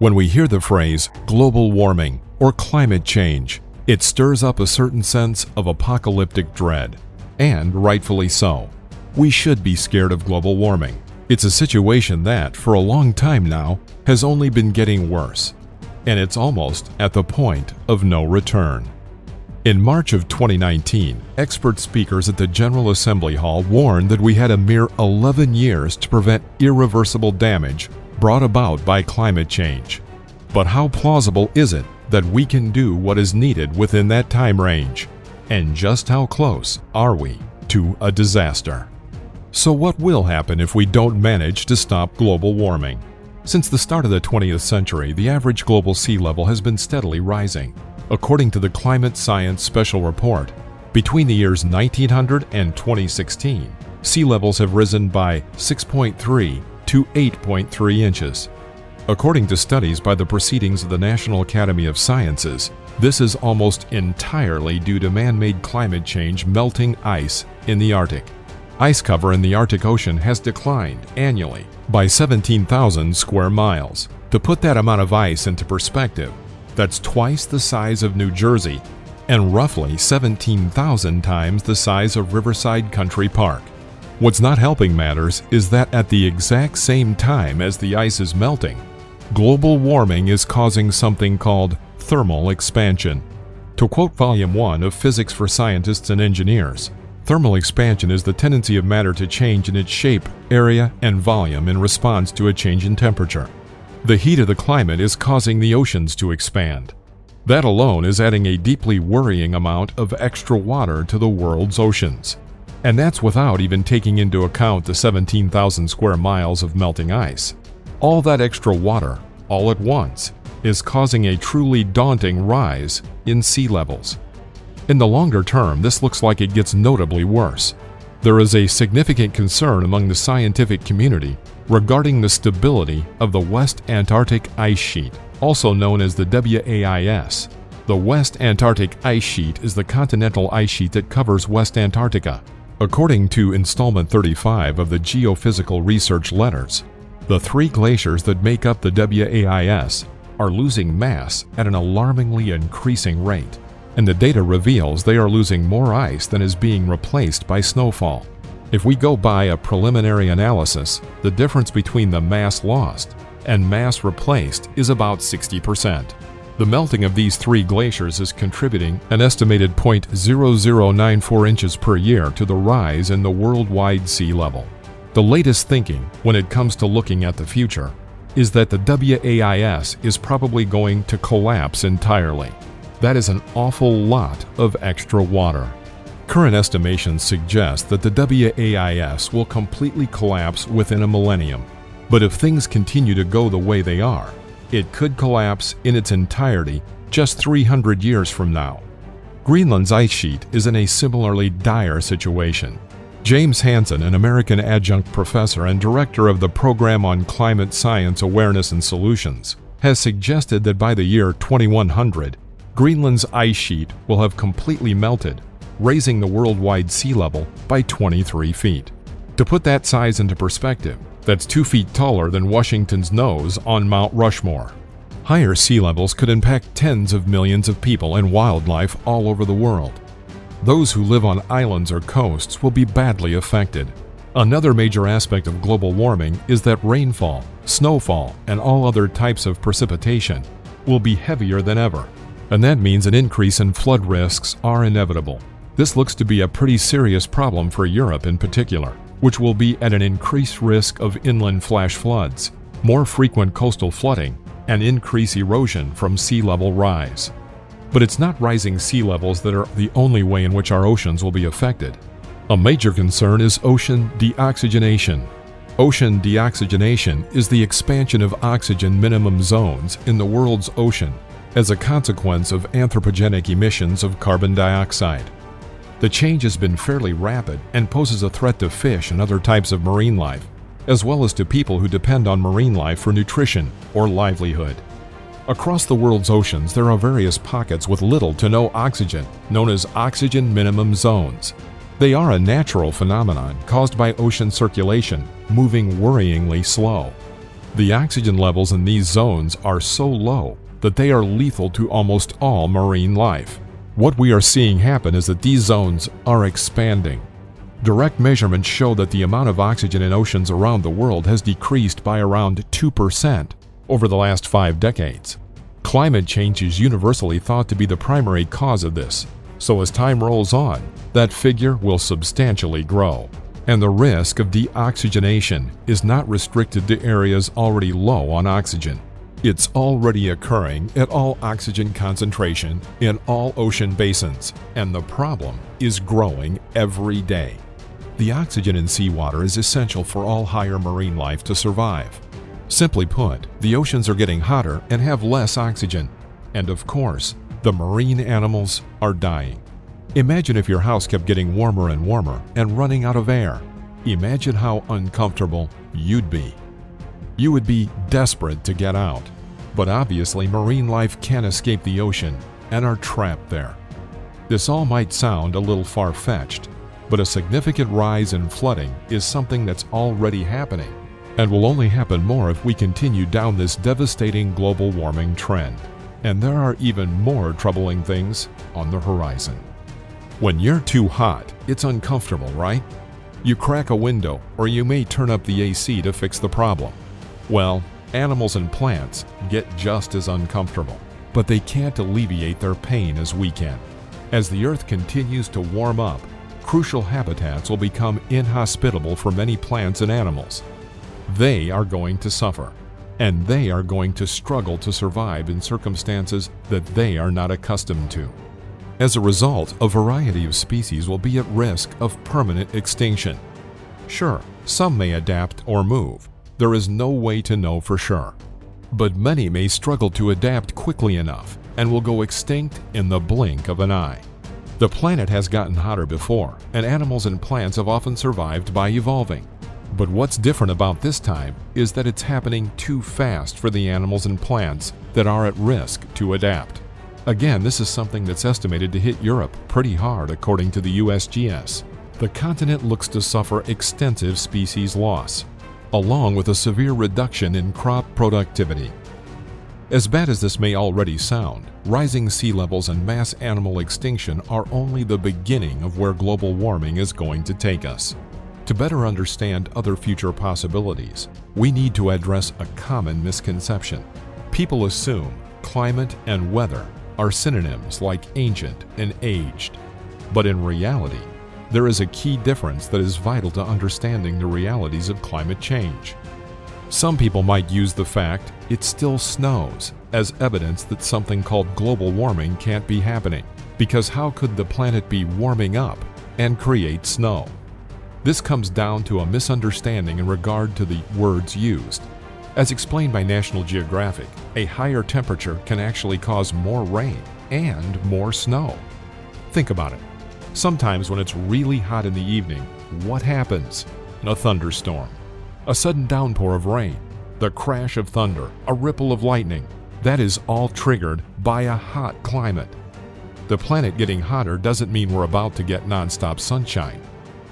When we hear the phrase global warming or climate change, it stirs up a certain sense of apocalyptic dread. And rightfully so. We should be scared of global warming. It's a situation that, for a long time now, has only been getting worse. And it's almost at the point of no return. In March of 2019, expert speakers at the General Assembly Hall warned that we had a mere 11 years to prevent irreversible damage brought about by climate change. But how plausible is it that we can do what is needed within that time range? And just how close are we to a disaster? So what will happen if we don't manage to stop global warming? Since the start of the 20th century, the average global sea level has been steadily rising. According to the Climate Science Special Report, between the years 1900 and 2016, sea levels have risen by 6.3 to 8.3 inches. According to studies by the Proceedings of the National Academy of Sciences, this is almost entirely due to man-made climate change melting ice in the Arctic. Ice cover in the Arctic Ocean has declined annually by 17,000 square miles. To put that amount of ice into perspective, that's twice the size of New Jersey and roughly 17,000 times the size of Riverside Country Park. What's not helping matters is that at the exact same time as the ice is melting, global warming is causing something called thermal expansion. To quote Volume 1 of Physics for Scientists and Engineers, thermal expansion is the tendency of matter to change in its shape, area, and volume in response to a change in temperature. The heat of the climate is causing the oceans to expand. That alone is adding a deeply worrying amount of extra water to the world's oceans. And that's without even taking into account the 17,000 square miles of melting ice. All that extra water, all at once, is causing a truly daunting rise in sea levels. In the longer term, this looks like it gets notably worse. There is a significant concern among the scientific community regarding the stability of the West Antarctic Ice Sheet, also known as the WAIS. The West Antarctic Ice Sheet is the continental ice sheet that covers West Antarctica. According to installment 35 of the Geophysical Research Letters, the three glaciers that make up the WAIS are losing mass at an alarmingly increasing rate, and the data reveals they are losing more ice than is being replaced by snowfall. If we go by a preliminary analysis, the difference between the mass lost and mass replaced is about 60%. The melting of these three glaciers is contributing an estimated 0.0094 inches per year to the rise in the worldwide sea level. The latest thinking, when it comes to looking at the future, is that the WAIS is probably going to collapse entirely. That is an awful lot of extra water. Current estimations suggest that the WAIS will completely collapse within a millennium. But if things continue to go the way they are, it could collapse in its entirety just 300 years from now. Greenland's ice sheet is in a similarly dire situation. James Hansen, an American adjunct professor and director of the Program on Climate Science Awareness and Solutions, has suggested that by the year 2100, Greenland's ice sheet will have completely melted, raising the worldwide sea level by 23 feet. To put that size into perspective, that's 2 feet taller than Washington's nose on Mount Rushmore. Higher sea levels could impact tens of millions of people and wildlife all over the world. Those who live on islands or coasts will be badly affected. Another major aspect of global warming is that rainfall, snowfall, and all other types of precipitation will be heavier than ever. And that means an increase in flood risks are inevitable. This looks to be a pretty serious problem for Europe in particular, which will be at an increased risk of inland flash floods, more frequent coastal flooding, and increased erosion from sea level rise. But it's not rising sea levels that are the only way in which our oceans will be affected. A major concern is ocean deoxygenation. Ocean deoxygenation is the expansion of oxygen minimum zones in the world's ocean as a consequence of anthropogenic emissions of carbon dioxide. The change has been fairly rapid and poses a threat to fish and other types of marine life, as well as to people who depend on marine life for nutrition or livelihood. Across the world's oceans, there are various pockets with little to no oxygen, known as oxygen minimum zones. They are a natural phenomenon caused by ocean circulation moving worryingly slow. The oxygen levels in these zones are so low that they are lethal to almost all marine life. What we are seeing happen is that these zones are expanding. Direct measurements show that the amount of oxygen in oceans around the world has decreased by around 2% over the last 5 decades. Climate change is universally thought to be the primary cause of this, so as time rolls on, that figure will substantially grow. And the risk of deoxygenation is not restricted to areas already low on oxygen. It's already occurring at all oxygen concentration in all ocean basins, and the problem is growing every day. The oxygen in seawater is essential for all higher marine life to survive. Simply put, the oceans are getting hotter and have less oxygen. And of course, the marine animals are dying. Imagine if your house kept getting warmer and warmer and running out of air. Imagine how uncomfortable you'd be. You would be desperate to get out. But obviously, marine life can't escape the ocean and are trapped there. This all might sound a little far-fetched, but a significant rise in flooding is something that's already happening and will only happen more if we continue down this devastating global warming trend. And there are even more troubling things on the horizon. When you're too hot, it's uncomfortable, right? You crack a window, or you may turn up the AC to fix the problem. Well, animals and plants get just as uncomfortable, but they can't alleviate their pain as we can. As the Earth continues to warm up, crucial habitats will become inhospitable for many plants and animals. They are going to suffer, and they are going to struggle to survive in circumstances that they are not accustomed to. As a result, a variety of species will be at risk of permanent extinction. Sure, some may adapt or move. There is no way to know for sure. But many may struggle to adapt quickly enough and will go extinct in the blink of an eye. The planet has gotten hotter before, and animals and plants have often survived by evolving. But what's different about this time is that it's happening too fast for the animals and plants that are at risk to adapt. Again, this is something that's estimated to hit Europe pretty hard according to the USGS. The continent looks to suffer extensive species loss, along with a severe reduction in crop productivity. As bad as this may already sound, rising sea levels and mass animal extinction are only the beginning of where global warming is going to take us. To better understand other future possibilities, we need to address a common misconception. People assume climate and weather are synonyms like ancient and aged, but in reality, there is a key difference that is vital to understanding the realities of climate change. Some people might use the fact it still snows as evidence that something called global warming can't be happening, because how could the planet be warming up and create snow? This comes down to a misunderstanding in regard to the words used. As explained by National Geographic, a higher temperature can actually cause more rain and more snow. Think about it. Sometimes when it's really hot in the evening, what happens? A thunderstorm. A sudden downpour of rain, the crash of thunder, a ripple of lightning. That is all triggered by a hot climate. The planet getting hotter doesn't mean we're about to get nonstop sunshine.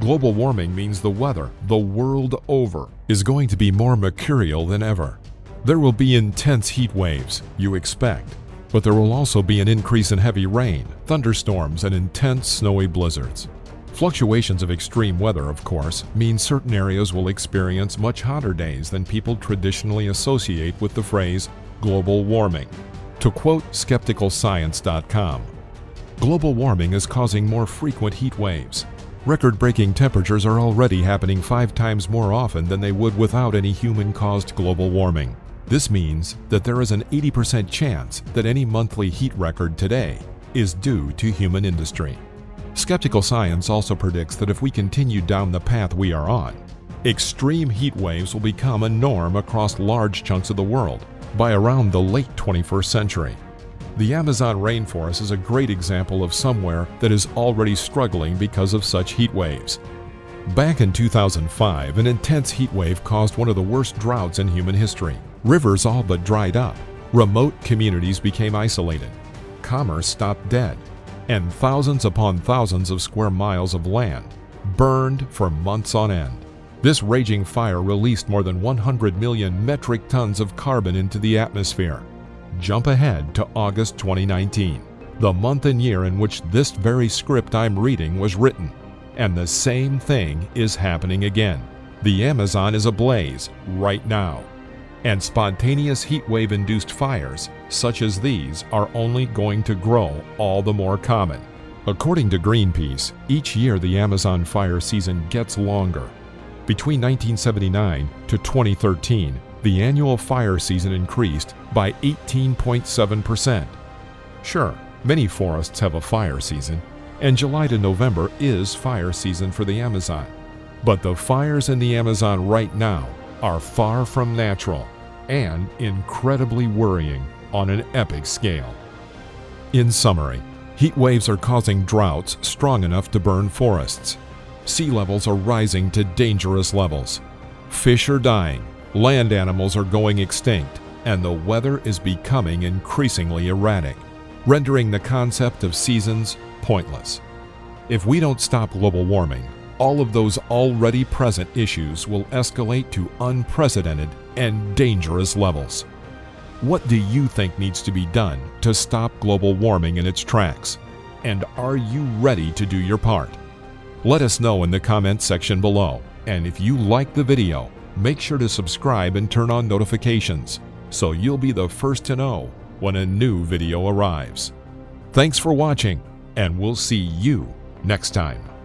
Global warming means the weather, the world over, is going to be more mercurial than ever. There will be intense heat waves, you expect. But there will also be an increase in heavy rain, thunderstorms, and intense snowy blizzards. Fluctuations of extreme weather, of course, mean certain areas will experience much hotter days than people traditionally associate with the phrase global warming. To quote skepticalscience.com, global warming is causing more frequent heat waves. Record-breaking temperatures are already happening 5 times more often than they would without any human-caused global warming. This means that there is an 80% chance that any monthly heat record today is due to human industry. Skeptical Science also predicts that if we continue down the path we are on, extreme heat waves will become a norm across large chunks of the world by around the late 21st century. The Amazon rainforest is a great example of somewhere that is already struggling because of such heat waves. Back in 2005, an intense heat wave caused one of the worst droughts in human history. Rivers all but dried up, remote communities became isolated, commerce stopped dead, and thousands upon thousands of square miles of land burned for months on end. This raging fire released more than 100 million metric tons of carbon into the atmosphere. Jump ahead to August 2019, the month and year in which this very script I'm reading was written. And the same thing is happening again. The Amazon is ablaze right now. And spontaneous heatwave-induced fires, such as these, are only going to grow all the more common. According to Greenpeace, each year the Amazon fire season gets longer. Between 1979 to 2013, the annual fire season increased by 18.7%. Sure, many forests have a fire season, and July to November is fire season for the Amazon. But the fires in the Amazon right now are far from natural and incredibly worrying on an epic scale. In summary, heat waves are causing droughts strong enough to burn forests. Sea levels are rising to dangerous levels. Fish are dying, land animals are going extinct, and the weather is becoming increasingly erratic, rendering the concept of seasons pointless. If we don't stop global warming, all of those already present issues will escalate to unprecedented and dangerous levels. What do you think needs to be done to stop global warming in its tracks? And are you ready to do your part? Let us know in the comments section below. And if you like the video, make sure to subscribe and turn on notifications so you'll be the first to know when a new video arrives. Thanks for watching, and we'll see you next time.